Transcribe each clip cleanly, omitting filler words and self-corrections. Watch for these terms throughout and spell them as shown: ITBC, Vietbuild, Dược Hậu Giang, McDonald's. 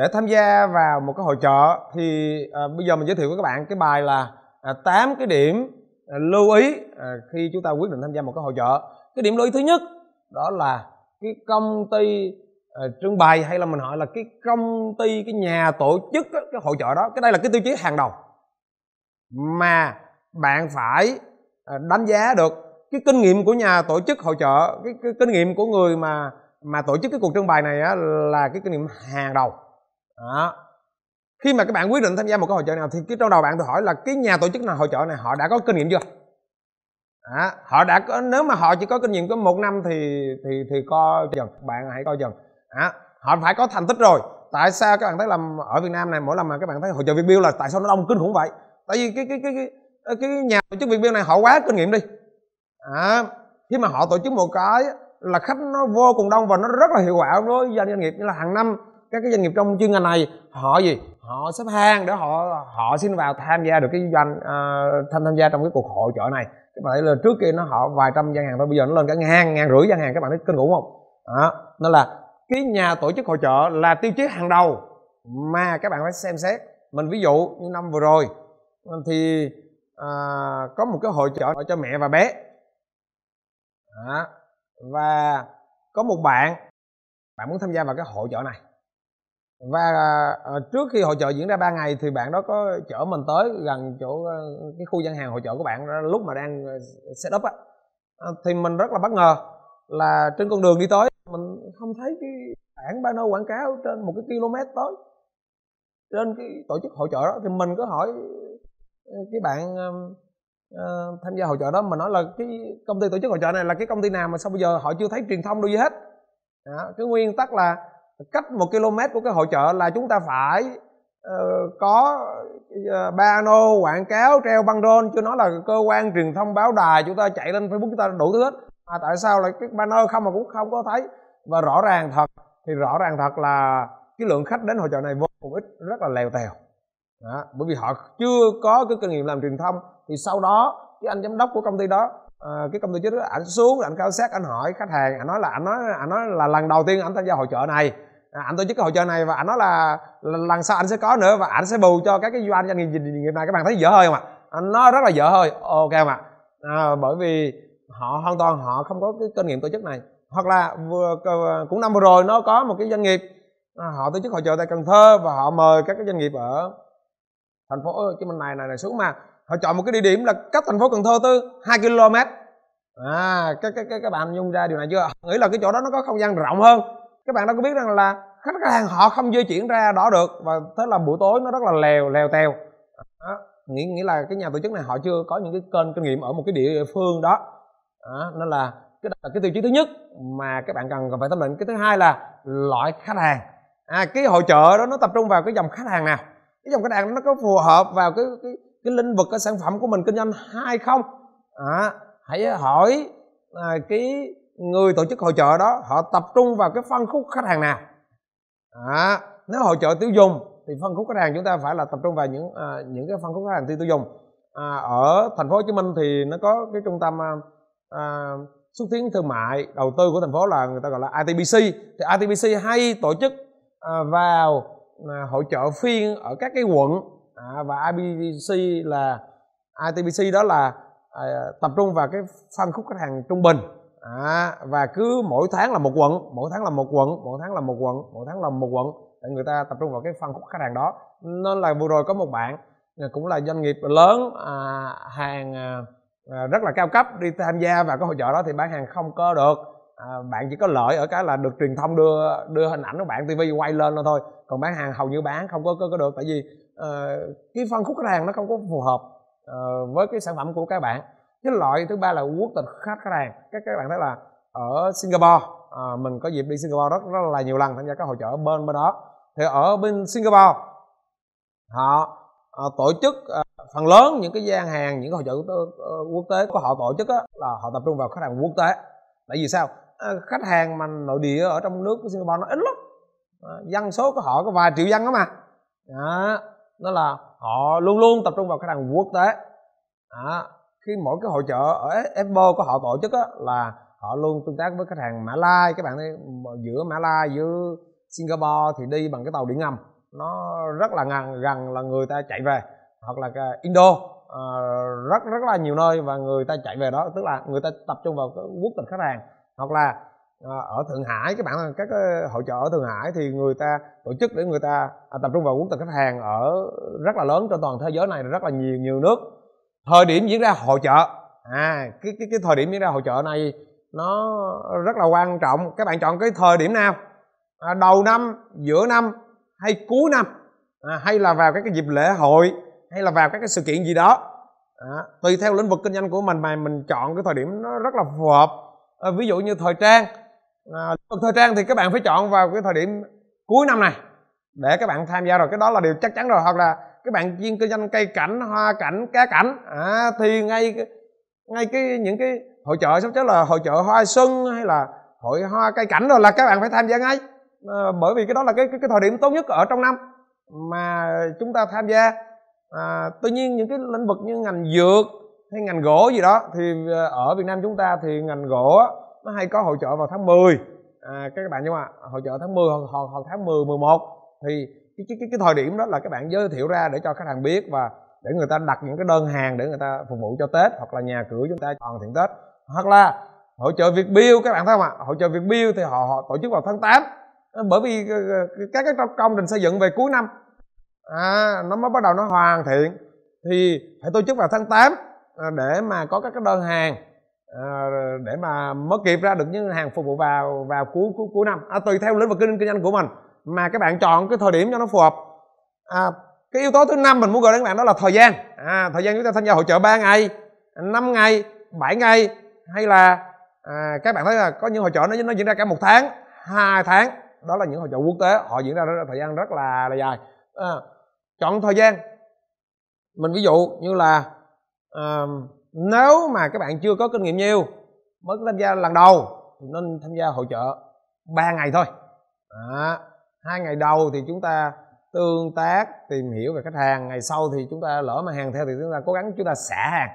Để tham gia vào một cái hội chợ thì bây giờ mình giới thiệu với các bạn cái bài là 8 cái điểm lưu ý khi chúng ta quyết định tham gia một cái hội chợ. Cái điểm lưu ý thứ nhất đó là cái công ty trưng bày, hay là mình hỏi là cái công ty, cái nhà tổ chức cái hội chợ đó. Cái đây là cái tiêu chí hàng đầu mà bạn phải đánh giá được cái kinh nghiệm của nhà tổ chức hội chợ, cái kinh nghiệm của người mà tổ chức cái cuộc trưng bày này á, là cái kinh nghiệm hàng đầu đó. Khi mà các bạn quyết định tham gia một cái hội chợ nào thì cái trong đầu bạn tự hỏi là cái nhà tổ chức nào, hội chợ này họ đã có kinh nghiệm chưa đó. Họ đã có, nếu mà họ chỉ có kinh nghiệm có 1 năm thì coi chừng, bạn hãy coi chừng đó. Họ phải có thành tích rồi. Tại sao các bạn thấy làm ở Việt Nam này, mỗi lần mà các bạn thấy hội chợ Vietbuild là tại sao nó đông kinh khủng vậy? Tại vì cái nhà tổ chức Vietbuild này họ quá kinh nghiệm đi đó. Khi mà họ tổ chức một cái là khách nó vô cùng đông và nó rất là hiệu quả với doanh nghiệp, như là hàng năm các cái doanh nghiệp trong chuyên ngành này họ họ xếp hàng để họ xin vào tham gia được cái tham gia trong cái cuộc hội chợ này. Các bạn thấy là trước kia nó họ vài trăm gian hàng thôi, bây giờ nó lên cả 1.000, 1.500 gian hàng, các bạn thấy kinh khủng không? Đó, nên là cái nhà tổ chức hội chợ là tiêu chí hàng đầu mà các bạn phải xem xét. Mình ví dụ như năm vừa rồi thì có một cái hội chợ cho mẹ và bé đó. Và có một bạn muốn tham gia vào cái hội chợ này, và trước khi hội chợ diễn ra 3 ngày thì bạn đó có chở mình tới gần chỗ cái khu gian hàng hội chợ của bạn lúc mà đang set up á. Thì mình rất là bất ngờ là trên con đường đi tới mình không thấy cái bảng banner quảng cáo trên 1 km tới trên cái tổ chức hội chợ đó. Thì mình cứ hỏi cái bạn tham gia hội chợ đó, mình nói là cái công ty tổ chức hội chợ này là cái công ty nào mà sao bây giờ họ chưa thấy truyền thông đâu gì hết đó. Cái nguyên tắc là cách 1 km của cái hội chợ là chúng ta phải có banner quảng cáo, treo băng rôn, chứ nói là cơ quan truyền thông báo đài chúng ta chạy lên Facebook chúng ta đủ thứ hết. Mà tại sao lại cái banner không mà cũng không có thấy? Và rõ ràng thật là cái lượng khách đến hội chợ này vô cùng ít, rất là lèo tèo đó, bởi vì họ chưa có cái kinh nghiệm làm truyền thông. Thì sau đó cái anh giám đốc của công ty đó, cái công ty chứ đó, ảnh xuống ảnh khảo sát, ảnh hỏi khách hàng, ảnh nói là lần đầu tiên ảnh tham gia hội chợ này, ảnh tổ chức cái hội chợ này, và ảnh nói là lần sau ảnh sẽ có nữa và ảnh sẽ bù cho các cái doanh nghiệp này. Các bạn thấy dở hơi không ạ? Nó rất là dở hơi, ok không ạ? Bởi vì họ hoàn toàn họ không có cái kinh nghiệm tổ chức này. Hoặc là cũng năm vừa rồi nó có một cái doanh nghiệp họ tổ chức hội chợ tại Cần Thơ, và họ mời các cái doanh nghiệp ở thành phố Hồ Chí Minh này xuống, mà họ chọn một cái địa điểm là cách thành phố Cần Thơ tới 2 km. Các bạn nhung ra điều này chưa? Nghĩ là cái chỗ đó nó có không gian rộng hơn. Các bạn đâu có biết rằng là khách hàng họ không di chuyển ra đó được, và thế là buổi tối nó rất là lèo tèo. Nghĩa là cái nhà tổ chức này họ chưa có những cái kênh kinh nghiệm ở một cái địa phương đó. Nên là cái tiêu chí thứ nhất mà các bạn cần phải thẩm định. Cái thứ hai là loại khách hàng. Cái hội chợ đó nó tập trung vào cái dòng khách hàng nào? Cái dòng khách hàng nó có phù hợp vào cái lĩnh vực, cái sản phẩm của mình kinh doanh hay không? Hãy hỏi cái người tổ chức hội chợ đó họ tập trung vào cái phân khúc khách hàng nào. Nếu hội chợ tiêu dùng thì phân khúc khách hàng chúng ta phải là tập trung vào những cái phân khúc khách hàng tiêu dùng. Ở thành phố Hồ Chí Minh thì nó có cái trung tâm xúc tiến thương mại đầu tư của thành phố, là người ta gọi là ITBC. Thì ITBC hay tổ chức vào hội chợ phiên ở các cái quận. Và ITBC đó là tập trung vào cái phân khúc khách hàng trung bình. Và cứ mỗi tháng là một quận, để người ta tập trung vào cái phân khúc khách hàng đó. Nên là vừa rồi có một bạn cũng là doanh nghiệp lớn, hàng rất là cao cấp, đi tham gia vào cái hội chợ đó thì bán hàng không có được. Bạn chỉ có lợi ở cái là được truyền thông đưa hình ảnh của bạn, TV quay lên thôi, còn bán hàng hầu như bán không có được, tại vì cái phân khúc khách hàng nó không có phù hợp với cái sản phẩm của các bạn. Cái loại thứ ba là quốc tịch khách hàng. Các bạn thấy là ở Singapore, mình có dịp đi Singapore rất là nhiều lần tham gia các hội chợ ở bên đó. Thì ở bên Singapore họ tổ chức phần lớn những cái gian hàng, những cái hội chợ quốc tế của họ tổ chức là họ tập trung vào khách hàng quốc tế. Tại vì sao? Khách hàng mà nội địa ở trong nước của Singapore nó ít lắm, dân số của họ có vài triệu dân đó mà đó. Đó là họ luôn luôn tập trung vào khách hàng quốc tế. Khi mỗi cái hội chợ ở Expo của họ tổ chức là họ luôn tương tác với khách hàng Mã Lai. Các bạn thấy giữa Mã Lai, giữa Singapore thì đi bằng cái tàu điện ngầm, nó rất là gần là người ta chạy về, hoặc là cái Indo rất là nhiều nơi và người ta chạy về đó, tức là người ta tập trung vào cái quốc tịch khách hàng. Hoặc là ở Thượng Hải, các bạn các hội chợ ở Thượng Hải thì người ta tổ chức để người ta tập trung vào quốc tịch khách hàng ở rất là lớn trên toàn thế giới này, rất là nhiều nước. Thời điểm diễn ra hội chợ, cái thời điểm diễn ra hội chợ này nó rất là quan trọng. Các bạn chọn cái thời điểm nào, đầu năm, giữa năm hay cuối năm, hay là vào các cái dịp lễ hội, hay là vào các cái sự kiện gì đó. Tùy theo lĩnh vực kinh doanh của mình mà mình chọn cái thời điểm nó rất là phù hợp. Ví dụ như thời trang, thời trang thì các bạn phải chọn vào cái thời điểm cuối năm này để các bạn tham gia rồi, cái đó là điều chắc chắn rồi. Hoặc là các bạn chuyên kinh doanh cây cảnh, hoa cảnh, cá cảnh, thì ngay những cái hội chợ sắp tới là hội chợ hoa xuân hay là hội hoa cây cảnh rồi là các bạn phải tham gia ngay, bởi vì cái đó là cái thời điểm tốt nhất ở trong năm mà chúng ta tham gia. Tuy nhiên những cái lĩnh vực như ngành dược hay ngành gỗ gì đó thì ở Việt Nam chúng ta thì ngành gỗ nó hay có hội chợ vào tháng 10, các bạn nhưng mà hội chợ tháng 10 hoặc tháng 10, 11 thì cái thời điểm đó là các bạn giới thiệu ra để cho khách hàng biết và để người ta đặt những cái đơn hàng để người ta phục vụ cho Tết hoặc là nhà cửa chúng ta hoàn thiện Tết. Hoặc là hội chợ Vietbuild, các bạn thấy không ạ? Hội chợ Vietbuild thì họ tổ chức vào tháng 8 bởi vì các cái công trình xây dựng về cuối năm nó mới bắt đầu nó hoàn thiện thì phải tổ chức vào tháng 8 để mà có các cái đơn hàng để mà mới kịp ra được những hàng phục vụ vào cuối năm. Tùy theo lĩnh vực kinh doanh của mình mà các bạn chọn cái thời điểm cho nó phù hợp. Cái yếu tố thứ 5 mình muốn gửi đến các bạn đó là thời gian. Thời gian chúng ta tham gia hội chợ 3 ngày, 5 ngày, 7 ngày hay là các bạn thấy là có những hội chợ nó diễn ra cả 1 tháng, 2 tháng, đó là những hội chợ quốc tế, họ diễn ra thời gian rất là dài. Chọn thời gian mình ví dụ như là nếu mà các bạn chưa có kinh nghiệm nhiều mới tham gia lần đầu thì nên tham gia hội chợ 3 ngày thôi. 2 ngày đầu thì chúng ta tương tác tìm hiểu về khách hàng, ngày sau thì chúng ta lỡ mà hàng theo thì chúng ta cố gắng chúng ta xả hàng.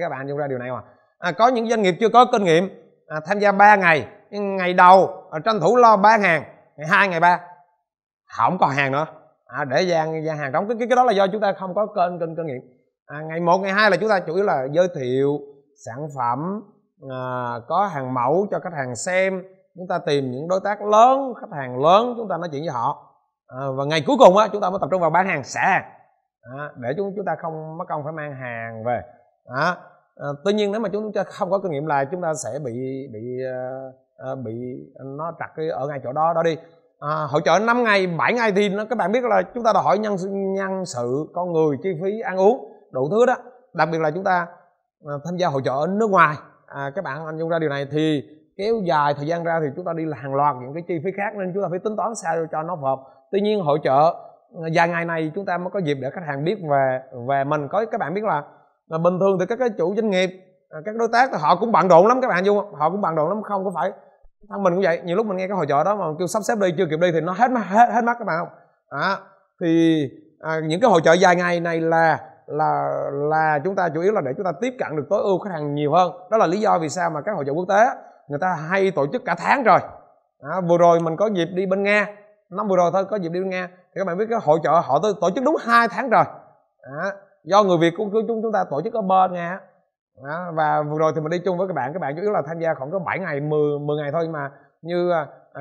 Các bạn nhận ra điều này mà có những doanh nghiệp chưa có kinh nghiệm tham gia 3 ngày, ngày đầu tranh thủ lo bán hàng, ngày 2, ngày 3 không còn hàng nữa, để gian hàng đóng. Cái đó là do chúng ta không có kênh kinh nghiệm. Ngày 1, ngày 2 là chúng ta chủ yếu là giới thiệu sản phẩm, có hàng mẫu cho khách hàng xem, chúng ta tìm những đối tác lớn, khách hàng lớn chúng ta nói chuyện với họ. Và ngày cuối cùng chúng ta mới tập trung vào bán hàng, xả hàng để chúng ta không mất công phải mang hàng về. Tuy nhiên nếu mà chúng ta không có kinh nghiệm là chúng ta sẽ bị nó trật ở ngay chỗ đó đi. Hội chợ 5 ngày, 7 ngày thì các bạn biết là chúng ta đòi hỏi nhân sự, con người, chi phí, ăn uống, đủ thứ đó. Đặc biệt là chúng ta tham gia hội chợ ở nước ngoài, các bạn hình dung ra điều này thì kéo dài thời gian ra thì chúng ta đi là hàng loạt những cái chi phí khác nên chúng ta phải tính toán sao cho nó phù hợp. Tuy nhiên hội chợ dài ngày này chúng ta mới có dịp để khách hàng biết về mình. Có các bạn biết là bình thường thì các cái chủ doanh nghiệp, các đối tác họ cũng bận rộn lắm các bạn, họ cũng bận rộn lắm, không có phải thân mình cũng vậy. Nhiều lúc mình nghe cái hội chợ đó mà kêu sắp xếp đi chưa kịp đi thì nó hết mắt các bạn không. Thì những cái hội chợ dài ngày này là chúng ta chủ yếu là để chúng ta tiếp cận được tối ưu khách hàng nhiều hơn. Đó là lý do vì sao mà các hội chợ quốc tế người ta hay tổ chức cả tháng rồi. Vừa rồi mình có dịp đi bên Nga, năm vừa rồi thôi có dịp đi bên Nga thì các bạn biết cái hội chợ họ tổ chức đúng 2 tháng rồi. Do người Việt của chúng ta tổ chức ở bên Nga. Và vừa rồi thì mình đi chung với các bạn chủ yếu là tham gia khoảng có 7 ngày, 10 ngày thôi, mà như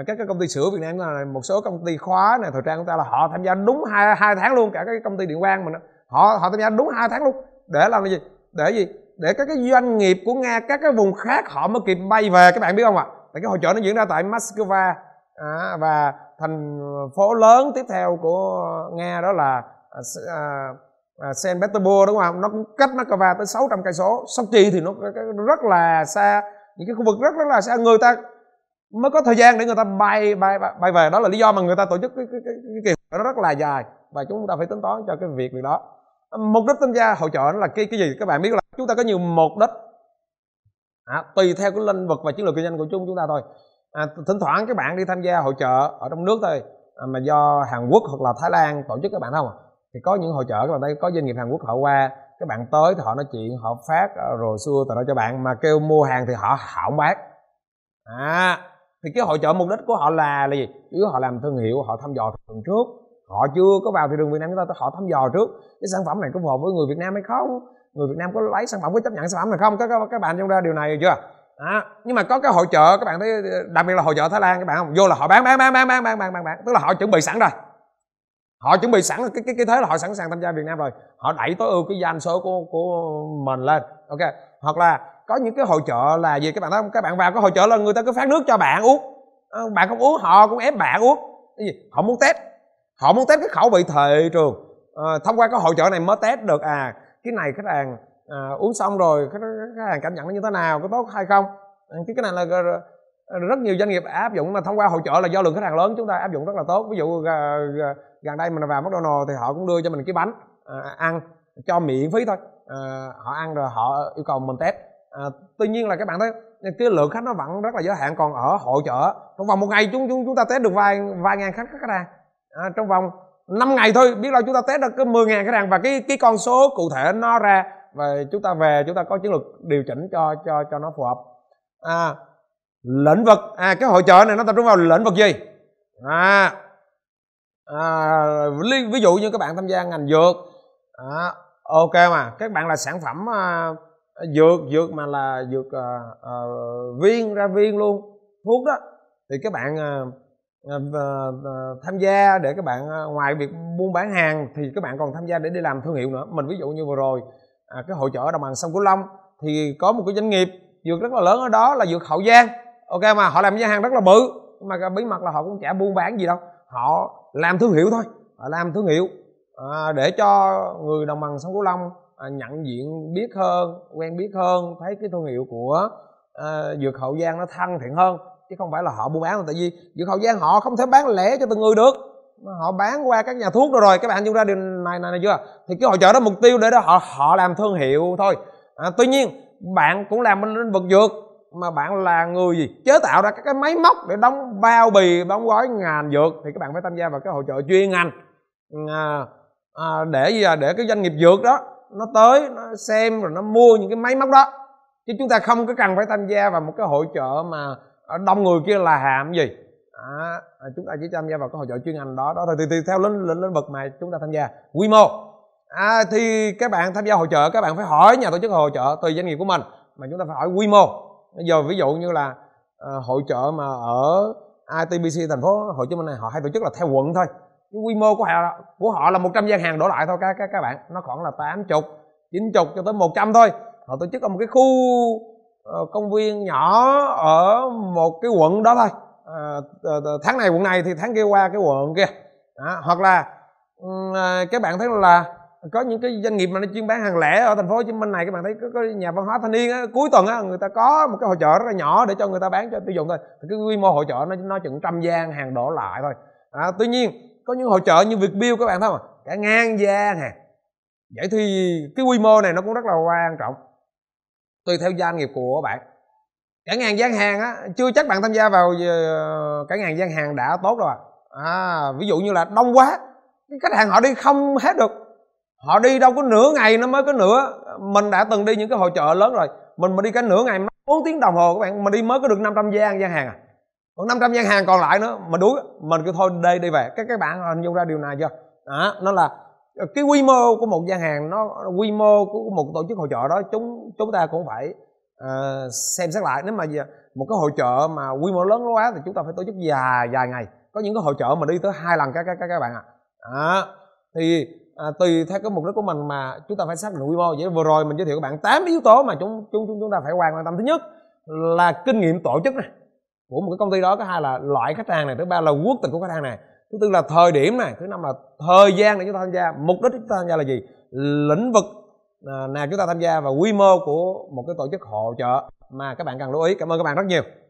các cái công ty sữa Việt Nam là một số công ty khóa này, thời trang chúng ta là họ tham gia đúng 2 tháng luôn, cả cái công ty điện quang mình họ tham gia đúng 2 tháng luôn để làm cái gì? Để các cái doanh nghiệp của Nga, các cái vùng khác họ mới kịp bay về, các bạn biết không ạ? Tại cái hội chợ nó diễn ra tại Moscow và thành phố lớn tiếp theo của Nga đó là Saint Petersburg, đúng không? Nó cũng cách Moscow tới 600 cây số. Sochi thì nó rất là xa, những cái khu vực rất là xa, người ta mới có thời gian để người ta bay về. Đó là lý do mà người ta tổ chức cái kỳ nó rất là dài và chúng ta phải tính toán cho cái việc đó. Mục đích tham gia hội chợ nó là cái gì? Các bạn biết là chúng ta có nhiều mục đích tùy theo cái lĩnh vực và chiến lược kinh doanh của chúng ta thôi. Thỉnh thoảng các bạn đi tham gia hội chợ ở trong nước thôi mà do Hàn Quốc hoặc là Thái Lan tổ chức, các bạn thấy không? Thì có những hội chợ các bạn thấy có doanh nghiệp Hàn Quốc họ qua, các bạn tới thì họ nói chuyện, họ phát rồi xua tờ đó cho bạn, mà kêu mua hàng thì họ không bán. Thì cái hội chợ mục đích của họ là gì? Chứ họ làm thương hiệu, họ thăm dò thường trước. Họ chưa có vào thị trường Việt Nam chúng ta, họ thăm dò trước cái sản phẩm này có phù hợp với người Việt Nam hay không, người Việt Nam có lấy sản phẩm, có chấp nhận sản phẩm này không. Các bạn trong ra điều này chưa? À, nhưng mà có cái hội chợ các bạn thấy, đặc biệt là hội chợ Thái Lan các bạn không, vô là họ bán, tức là họ chuẩn bị sẵn rồi. Họ chuẩn bị sẵn cái thế là họ sẵn sàng tham gia Việt Nam rồi. Họ đẩy tối ưu cái doanh số của mình lên. Ok. Hoặc là có những cái hội chợ là gì các bạn thấy không? Các bạn vào cái hội chợ là người ta cứ phát nước cho bạn uống. Bạn không uống họ cũng ép bạn uống. Cái gì? Họ muốn test. Họ muốn test cái khẩu vị thị trường. Thông qua cái hội chợ này mới test được à cái này khách hàng uống xong rồi khách hàng cảm nhận nó như thế nào, có tốt hay không. Cái này là rất nhiều doanh nghiệp áp dụng, mà thông qua hội chợ là do lượng khách hàng lớn chúng ta áp dụng rất là tốt. Ví dụ gần đây mình vào McDonald's thì họ cũng đưa cho mình cái bánh ăn cho miễn phí thôi, họ ăn rồi họ yêu cầu mình test. Tuy nhiên là các bạn thấy cái lượng khách nó vẫn rất là giới hạn. Còn ở hội chợ trong vòng một ngày chúng ta test được vài ngàn khách hàng, trong vòng 5 ngày thôi biết đâu chúng ta test được cái 10.000 khách hàng, và cái con số cụ thể nó ra và chúng ta về chúng ta có chiến lược điều chỉnh cho nó phù hợp. Lĩnh vực cái hội chợ này nó tập trung vào lĩnh vực gì? Ví dụ như các bạn tham gia ngành dược, ok, mà các bạn là sản phẩm dược mà là dược viên ra viên luôn thuốc đó, thì các bạn tham gia để các bạn ngoài việc buôn bán hàng thì các bạn còn tham gia để đi làm thương hiệu nữa. Mình ví dụ như vừa rồi cái hội chợ ở đồng bằng sông Cửu Long thì có một cái doanh nghiệp dược rất là lớn ở đó là Dược Hậu Giang, ok, mà họ làm gian hàng rất là bự, nhưng mà bí mật là họ cũng chả buôn bán gì đâu, họ làm thương hiệu thôi, họ làm thương hiệu để cho người đồng bằng sông Cửu Long nhận diện biết hơn, quen biết hơn, thấy cái thương hiệu của Dược Hậu Giang nó thân thiện hơn, chứ không phải là họ buôn bán. Tại vì Dược Hậu Giang họ không thể bán lẻ cho từng người được, họ bán qua các nhà thuốc rồi. Các bạn nhận ra điều này chưa? Thì cái hội chợ đó mục tiêu để đó họ làm thương hiệu thôi. Tuy nhiên bạn cũng làm bên lĩnh vực dược, mà bạn là người gì chế tạo ra các cái máy móc để đóng bao bì, đóng gói ngành dược, thì các bạn phải tham gia vào cái hội chợ chuyên ngành để gì, để cái doanh nghiệp dược đó nó tới nó xem rồi nó mua những cái máy móc đó, chứ chúng ta không có cần phải tham gia vào một cái hội chợ mà đông người kia là hàm gì. Chúng ta chỉ tham gia vào cái hội chợ chuyên ngành đó thôi, thì theo lĩnh vực mà chúng ta tham gia. Quy mô thì các bạn tham gia hội chợ các bạn phải hỏi nhà tổ chức hội chợ, tùy doanh nghiệp của mình mà chúng ta phải hỏi quy mô. Giờ ví dụ như là hội chợ mà ở ITBC thành phố Hồ Chí Minh này họ hay tổ chức là theo quận thôi. Cái quy mô của họ là 100 gian hàng đổ lại thôi các bạn, nó khoảng là 80, 90 cho tới 100 thôi. Họ tổ chức ở một cái khu công viên nhỏ ở một cái quận đó thôi. Tháng này quận này thì tháng kia qua cái quận kia. Hoặc là các bạn thấy là có những cái doanh nghiệp mà nó chuyên bán hàng lẻ ở thành phố Hồ Chí Minh này, các bạn thấy có nhà văn hóa thanh niên á, cuối tuần á, người ta có một cái hội chợ rất là nhỏ để cho người ta bán cho tiêu dùng thôi. Thì cái quy mô hội chợ nó chừng trăm gian hàng đổ lại thôi. Tuy nhiên có những hội chợ như Vietbuild các bạn thấy không, cả ngàn gian hàng. Vậy thì cái quy mô này nó cũng rất là quan trọng, tùy theo doanh nghiệp của bạn. Cả ngàn gian hàng á, chưa chắc bạn tham gia vào cả ngàn gian hàng đã tốt rồi. Ví dụ như là đông quá, cái khách hàng họ đi không hết được, họ đi đâu có nửa ngày nó mới có nửa. Mình đã từng đi những cái hội chợ lớn rồi, mình mà đi cả nửa ngày 4 tiếng đồng hồ các bạn, mình đi mới có được 500 gian hàng à. Còn 500 gian hàng còn lại nữa mà đuối, mình cứ thôi đi về. Các bạn hình dung ra điều này chưa? Nó là cái quy mô của một gian hàng, nó quy mô của một tổ chức hội chợ đó, chúng ta cũng phải xem xét lại. Nếu mà một cái hội chợ mà quy mô lớn quá thì chúng ta phải tổ chức dài ngày. Có những cái hội chợ mà đi tới 2 lần các bạn ạ. Thì tùy theo cái mục đích của mình mà chúng ta phải xác định quy mô. Vậy vừa rồi mình giới thiệu các bạn 8 yếu tố mà chúng ta phải quan tâm. Thứ nhất là kinh nghiệm tổ chức này của một cái công ty đó, thứ hai là loại khách hàng này, thứ ba là quốc tịch của khách hàng này, thứ tư là thời điểm này, thứ năm là thời gian để chúng ta tham gia, mục đích chúng ta tham gia là gì, lĩnh vực nào chúng ta tham gia và quy mô của một cái tổ chức hội chợ mà các bạn cần lưu ý. Cảm ơn các bạn rất nhiều.